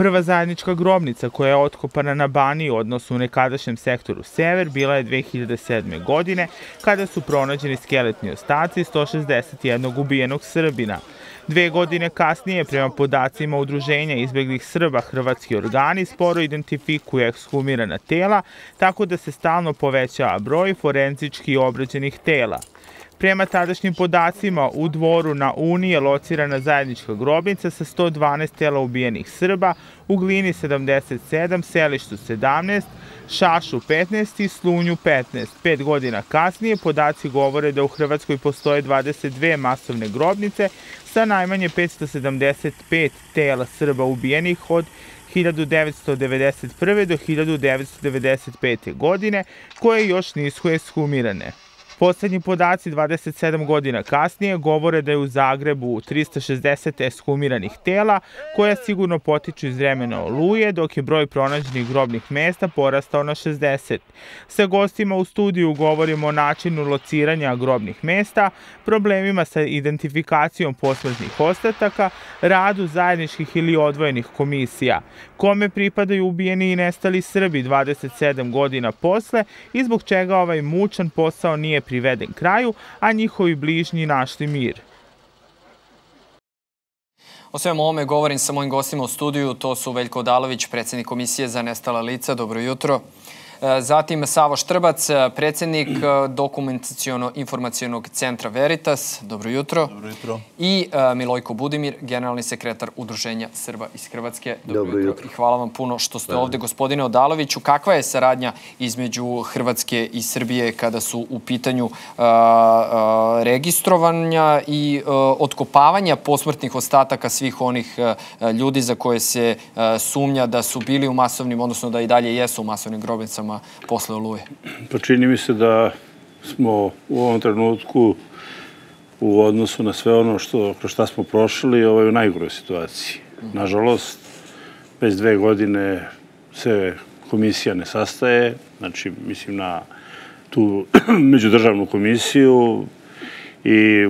Prva zajednička grobnica koja je otkopana na Baniji, odnosno u nekadašnjem sektoru Sever, bila je 2007. godine kada su pronađeni skeletni ostaci 161 ubijenog Srbina. 2 godine kasnije, prema podacima Udruženja izbeglih Srba, hrvatski organi sporo identifikuju ekshumirana tela, tako da se stalno povećava broj forenzički obrađenih tela. Prema tadašnjim podacima, u Dvoru na Uniji je locirana zajednička grobnica sa 112 tela ubijenih Srba, u Glini 77, Selištu 17, Šašu 15 i Slunju 15. 5 godina kasnije podaci govore da u Hrvatskoj postoje 22 masovne grobnice sa najmanje 575 tela Srba ubijenih od 1991. do 1995. godine, koje još nisu ekshumirane. Poslednji podaci 27 godina kasnije govore da je u Zagrebu 360 ekshumiranih tela koja sigurno potiču iz vremena Oluje, dok je broj pronađenih grobnih mesta porastao na 60. Sa gostima u studiju govorimo o načinu lociranja grobnih mesta, problemima sa identifikacijom posmrtnih ostataka, radu zajedničkih ili odvojenih komisija, kome pripadaju ubijeni i nestali Srbi 27 godina posle i zbog čega ovaj mučan posao nije priveden kraju, a njihovi bližnji našli mir. O svemu ovome govorim sa mojim gostima u studiju. To su Veljko Odalović, predsjednik Komisije za nestala lica. Dobro jutro. Zatim Savo Štrbac, predsjednik Dokumentaciono-informacionog centra Veritas. Dobro jutro. Dobro jutro. I Milojko Budimir, generalni sekretar Udruženja Srba iz Hrvatske. Dobro jutro. I hvala vam puno što ste ovdje, gospodine Odaloviću. Kakva je saradnja između Hrvatske i Srbije kada su u pitanju registrovanja i otkopavanja posmrtnih ostataka svih onih ljudi za koje se sumnja da su bili u masovnim, odnosno da i dalje jesu u masovnim grobnicama posle Oluje? Pa čini mi se da smo u ovom trenutku u odnosu na sve ono kroz šta smo prošli u najgoroj situaciji. Nažalost, već 2 godine se komisija ne sastaje, znači mislim na tu međudržavnu komisiju, i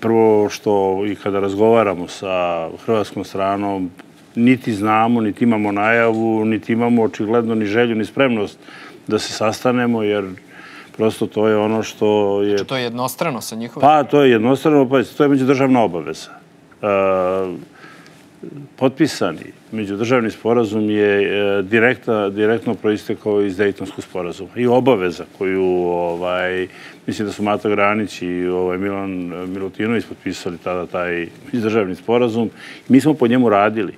prvo što i kada razgovaramo sa hrvatskom stranom niti znamo, niti imamo najavu, niti imamo očigledno ni želju, ni spremnost da se sastanemo, jer prosto to je ono što je... Znači to je jednostrano sa njihovim? Pa, to je jednostrano, pa to je međudržavna obaveza. Potpisani međudržavni sporazum je direktno proistekao iz Dejtonskog sporazuma i obaveza koju, mislim da su Mate Granić i Milan Milutinović potpisali tada taj međudržavni sporazum. Mi smo po njemu radili.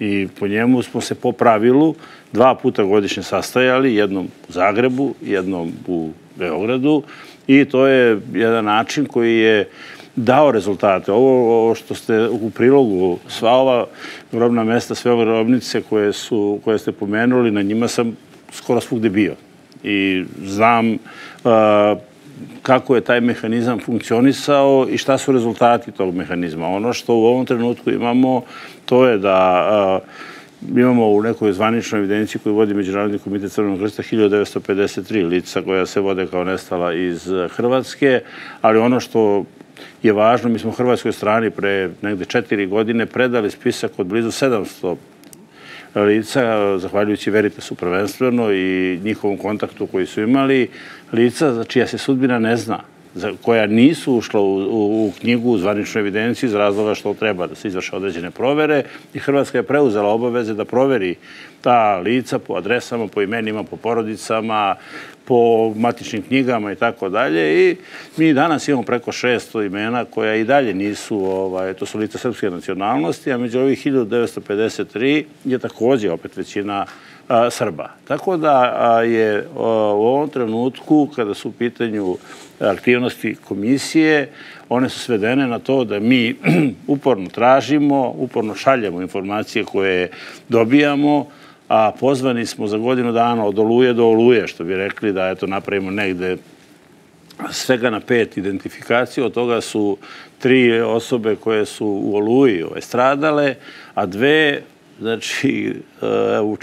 I po njemu smo se po pravilu 2 puta godišnje sastajali, jednom u Zagrebu, jednom u Beogradu, i to je jedan način koji je dao rezultate. Ovo što ste u prilogu, sva ova grobna mesta, sve ove grobnice koje ste pomenuli, na njima sam skoro svugde bio. I znam kako je taj mehanizam funkcionisao i šta su rezultati tog mehanizma. Ono što u ovom trenutku imamo, to je da imamo u nekoj zvaničnoj evidenciji koju vodi Međunarodni komitet Crvenog krsta 1953 lica koja se vode kao nestala iz Hrvatske, ali ono što je važno, mi smo u hrvatskoj strani pre negde 4 godine predali spisak od blizu 700 lica, zahvaljujući Veritasu prvenstveno i njihovom kontaktu koji su imali, lica čija se sudbina ne zna, koja nisu ušla u knjigu, u zvaničnu evidenciju iz razloga što treba da se izvrše određene provere, i Hrvatska je preuzela obaveze da proveri ta lica po adresama, po imenima, po porodicama, po matičnim knjigama i tako dalje, i mi danas imamo preko 600 imena koja i dalje nisu, to su lica srpske nacionalnosti, a među ovih 1953 je također opet većina Srba. Tako da je u ovom trenutku, kada su u pitanju aktivnosti komisije, one su svedene na to da mi uporno tražimo, uporno šaljamo informacije koje dobijamo, a pozvani smo za godinu dana od Oluje do Oluje, što bi rekli da napravimo negde svega na 5 identifikacija. Od toga su 3 osobe koje su u Oluji stradale, a 2, znači u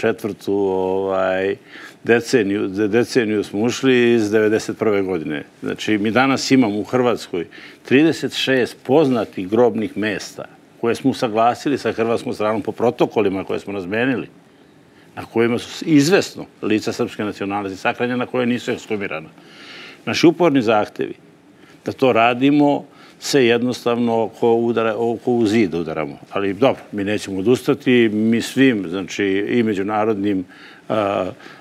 4. deceniju smo ušli iz 1991. godine. Znači mi danas imamo u Hrvatskoj 36 poznatih grobnih mesta koje smo usaglasili sa hrvatskom stranom po protokolima koje smo razmenili, na kojima su izvesno lica srpske nacionalnosti sahranjena, koje nisu ekshumirana. Naši uporni zahtevi da to radimo se jednostavno ko u zid udaramo. Ali dobro, mi nećemo odustati, mi svim, znači i međunarodnim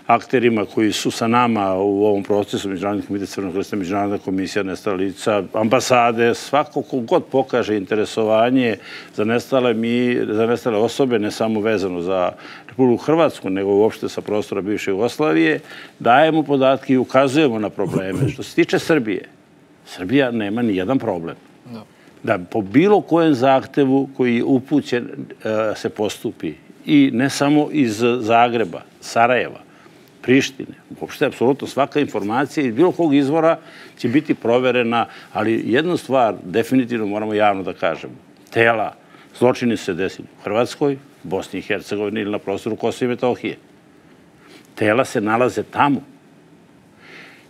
akterima koji su sa nama u ovom procesu, Međunarodni komitet Crvenog krsta, Međunarodna komisija nestalih lica, ambasade, svako kogod pokaže interesovanje za nestale osobe, ne samo vezano za Republiku Hrvatsku, nego uopšte sa prostora bivše Jugoslavije, dajemo podatke i ukazujemo na probleme. Što se tiče Srbije, Srbija nema ni jedan problem. Da po bilo kojem zahtevu koji je upućen se postupi. I ne samo iz Zagreba, Sarajeva, Prištine. Uopšte, apsolutno svaka informacija iz bilo kog izvora će biti proverena, ali jednu stvar definitivno moramo javno da kažemo. Tela, zločini se desili u Hrvatskoj, Bosni i Hercegovini ili na prostoru Kosova i Metohije. Tela se nalaze tamo.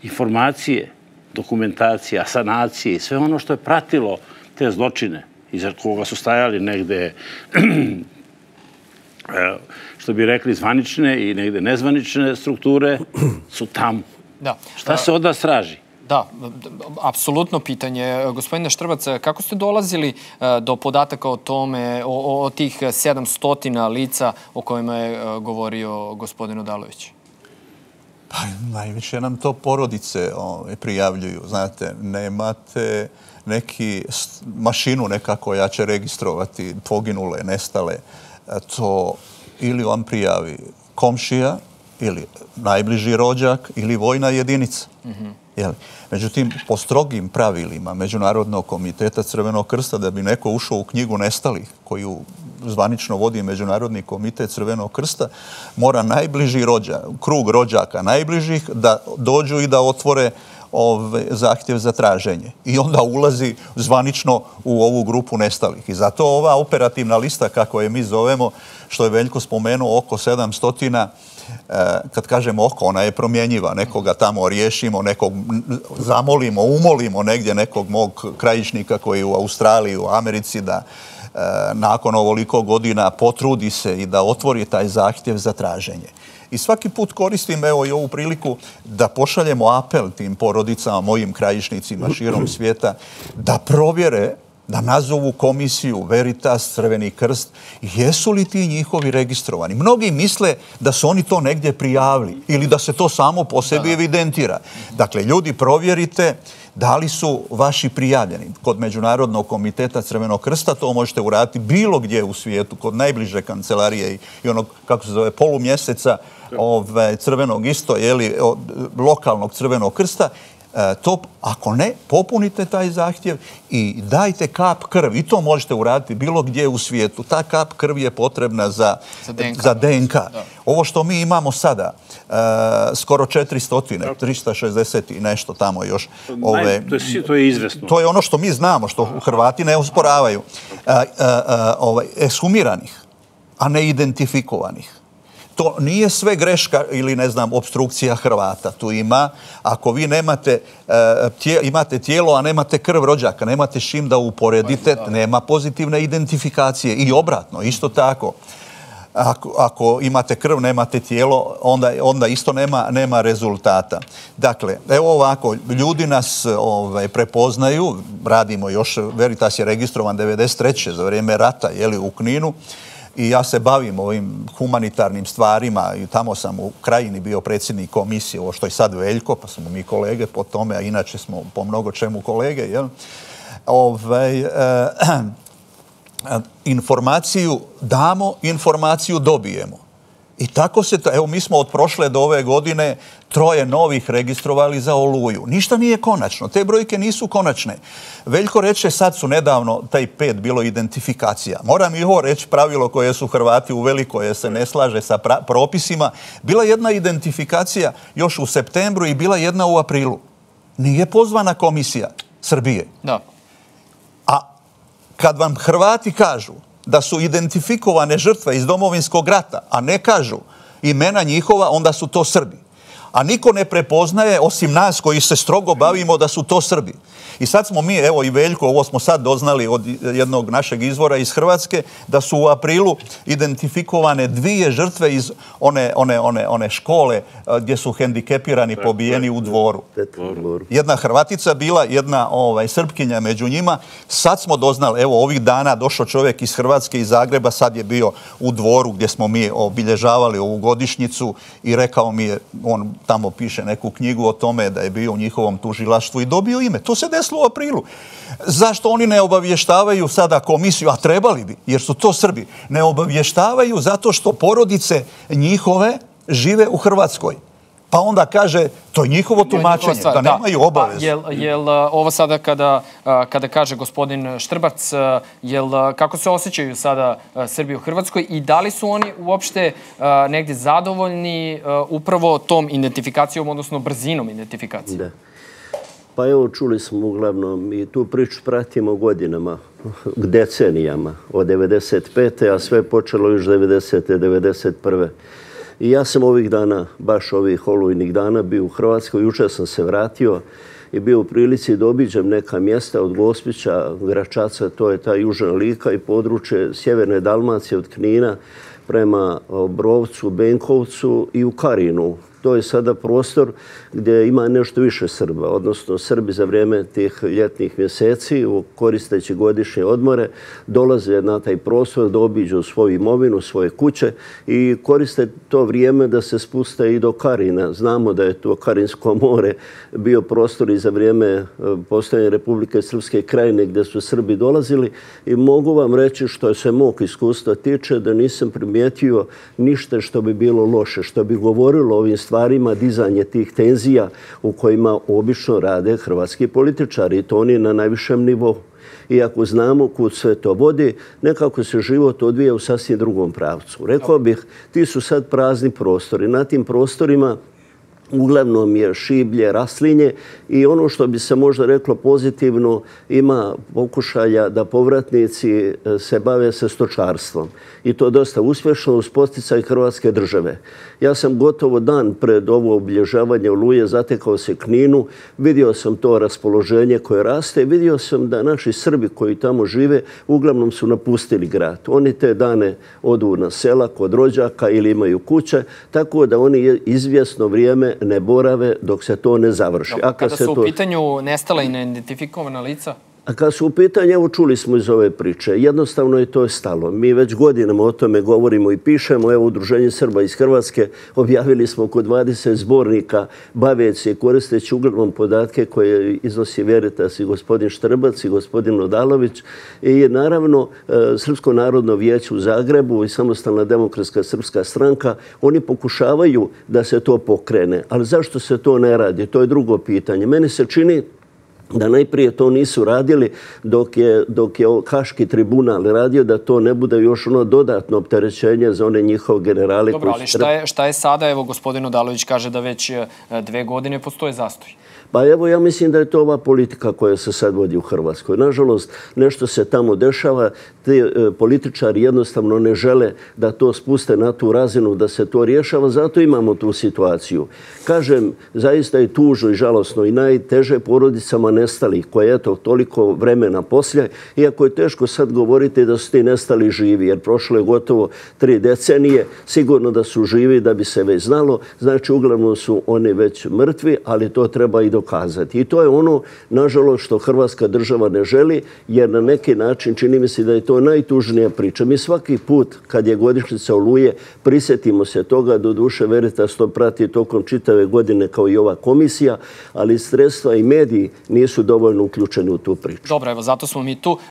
Informacije, dokumentacija, sanacije i sve ono što je pratilo te zločine, iza koga su stajali negde, što bi rekli, zvanične i negde nezvanične strukture, su tamo. Šta se od nas traži? Da, apsolutno pitanje. Gospodine Štrbac, kako ste dolazili do podataka o tome, o tih 700 lica o kojima je govorio gospodin Odalović? Pa, najviše nam to porodice prijavljuju. Znate, nemate neki mašinu nekako ja će registrovati poginule, nestale. To ili vam prijavi komšija, ili najbliži rođak, ili vojna jedinica. Međutim, po strogim pravilima Međunarodnog komiteta Crvenog krsta, da bi neko ušao u knjigu nestalih, koju zvanično vodi Međunarodni komitet Crvenog krsta, mora najbliži rođak, krug rođaka najbližih, da dođu i da otvore zahtjev za traženje. I onda ulazi zvanično u ovu grupu nestalih. I zato ova operativna lista, kako je mi zovemo, što je Veljko spomenuo, oko 700, kad kažemo oko, ona je promjenjiva. Nekoga tamo riješimo, nekog zamolimo, umolimo negdje nekog mog krajišnika koji je u Australiji, u Americi, da nakon ovoliko godina potrudi se i da otvori taj zahtjev za traženje. I svaki put koristim, evo, i ovu priliku da pošaljemo apel tim porodicama, mojim krajišnicima širom svijeta, da provjere, da nazovu komisiju Veritas, Crveni krst, jesu li ti njihovi registrovani. Mnogi misle da su oni to negdje prijavili ili da se to samo po sebi evidentira. Dakle, ljudi, provjerite da li su vaši prijavljeni. Kod Međunarodnog komiteta Crvenog krsta to možete uraditi bilo gdje u svijetu, kod najbliže kancelarije i onog, kako se zove, polumjeseca Crvenog isto, jeli, lokalnog Crvenog krsta. Ako ne, popunite taj zahtjev i dajte kap krvi. I to možete uraditi bilo gdje u svijetu. Ta kap krvi je potrebna za DNK. Ovo što mi imamo sada, skoro 400, 360 i nešto tamo još. To je izvesno. To je ono što mi znamo, što Hrvati ne usporavaju. Ekshumiranih, a ne identifikovanih. To nije sve greška ili, ne znam, opstrukcija Hrvata. Tu ima, ako vi imate tijelo, a nemate krv rođaka, nemate s čim da uporedite, nema pozitivne identifikacije. I obratno, isto tako. Ako imate krv, nemate tijelo, onda isto nema rezultata. Dakle, evo ovako, ljudi nas prepoznaju, radimo još, Veritas je registrovan 1993. za vrijeme rata, jeli, u Kninu. I ja se bavim ovim humanitarnim stvarima i tamo sam u Krajini bio predsjednik komisije, ovo što je sad Veljko, pa smo mi kolege po tome, a inače smo po mnogo čemu kolege. Informaciju damo, informaciju dobijemo. I tako se, evo, mi smo od prošle do ove godine 3 novih registrovali za Oluju. Ništa nije konačno, te brojke nisu konačne. Veljko reče, sad su nedavno, taj 5 bilo identifikacija. Moram i ovo reći, pravilo koje su Hrvati uveli, koje se ne slaže sa propisima. Bila jedna identifikacija još u septembru i bila jedna u aprilu. Nije pozvana komisija Srbije. A kad vam Hrvati kažu da su identifikovane žrtve iz Domovinskog rata, a ne kažu imena njihova, onda su to Srbi. a niko ne prepoznaje, osim nas koji se strogo bavimo, da su to Srbi. I sad smo mi, evo i Veljko, ovo smo sad doznali od jednog našeg izvora iz Hrvatske, da su u aprilu identifikovane 2 žrtve iz one škole gdje su hendikepirani pobijeni u Dvoru. Jedna Hrvatica bila, jedna Srpkinja među njima. Sad smo doznali, evo ovih dana došao čovjek iz Hrvatske, iz Zagreba, sad je bio u Dvoru gdje smo mi obilježavali ovu godišnjicu i rekao mi je, on tamo piše neku knjigu o tome da je bio u njihovom tužilaštvu i dobio ime. To se desilo u aprilu. Zašto oni ne obavještavaju sada komisiju, a trebali bi, jer su to Srbi, ne obavještavaju zato što porodice njihove žive u Hrvatskoj. Pa onda kaže, to je njihovo tumačenje, da nemaju obavezu. Jel ovo sada kada kaže gospodin Štrbac, kako se osjećaju sada Srbi u Hrvatskoj i da li su oni uopšte negdje zadovoljni upravo tom identifikacijom, odnosno brzinom identifikacije? Da. Pa evo, čuli smo uglavnom i tu priču pratimo godinama, decenijama, od 1995. a sve je počelo još 1990. 1991. I ja sam ovih dana, baš ovih olujnih dana, bio u Hrvatskoj, jučer sam se vratio i bio u prilici da obiđem neka mjesta od Gospića, Gračaca, to je ta južna Lika i područje sjeverne Dalmacije od Knina prema Obrovcu, Benkovcu i u Karinu. To je sada prostor gdje ima nešto više Srba, odnosno Srbi za vrijeme tih ljetnih mjeseci, koristeći godišnje odmore, dolaze na taj prostor da obiđu svoju imovinu, svoje kuće i koriste to vrijeme da se spuste i do Karina. Znamo da je to Karinsko more bio prostor i za vrijeme postojanja Republike Srpske krajine gdje su Srbi dolazili i mogu vam reći što se mog iskustva tiče da nisam primijetio ništa što bi bilo loše, što bi govorilo ovim stvarima, dizanje tih tenzija u kojima obično rade hrvatski političari i to oni na najvišem nivou. Iako znamo kud sve to vodi, nekako se život odvija u sasvim drugom pravcu. Rekao bih, ti su sad prazni prostori. Na tim prostorima uglavnom je šiblje, raslinje i ono što bi se možda reklo pozitivno, ima pokušaja da povratnici se bave sa stočarstvom. I to dosta uspješno uz podsticaj Hrvatske države. Ja sam gotovo dan pred ovo obilježavanje Oluje zatekao se Kninu, vidio sam to raspoloženje koje raste i vidio sam da naši Srbi koji tamo žive uglavnom su napustili grad. Oni te dane odu na sela kod rođaka ili imaju kuće, tako da oni izvjesno vrijeme ne borave dok se to ne završi. A kada su u pitanju nestala i neidentifikovana lica? A kada su u pitanju, evo čuli smo iz ove priče, jednostavno je to stalo. Mi već godinama o tome govorimo i pišemo. Evo, Udruženje Srba iz Hrvatske objavili smo oko 20 zbornika baveći i koristeći uglavnom podatke koje iznosi Veritas i gospodin Štrbac i gospodin Odalović. I naravno, Srpsko narodno vijeće u Zagrebu i Samostalna demokratska srpska stranka, oni pokušavaju da se to pokrene. Ali zašto se to ne radi? To je drugo pitanje. Meni se čini da najprije to nisu radili dok je Haški tribunal radio, da to ne bude još ono dodatno opterećenje za one njihove generale. Dobro, ali šta je sada? Evo, gospodin Odalović kaže da već 2 godine postoje zastoj. Pa evo, ja mislim da je to ova politika koja se sad vodi u Hrvatskoj. Nažalost, nešto se tamo dešava. Ti političari jednostavno ne žele da to spuste na tu razinu, da se to rješava. Zato imamo tu situaciju. Kažem, zaista je tužno i žalosno i najteže porodicama nestali, koje je to toliko vremena poslije. Iako je teško sad govoriti da su ti nestali živi, jer prošlo je gotovo 3 decenije. Sigurno da su živi, da bi se već znalo. Znači, uglavnom su oni već mrtvi, ali to treba i dokazati. I to je ono, nažalost, što Hrvatska država ne želi, jer na neki način čini mi se da je to najtužnija priča. Mi svaki put, kad je godišnjica Oluje, prisjetimo se toga, doduše Veritas to prati tokom čitave godine kao i ova komisija, ali sredstva i mediji nisu dovoljno uključeni u tu priču. Dobro, evo, zato smo mi tu.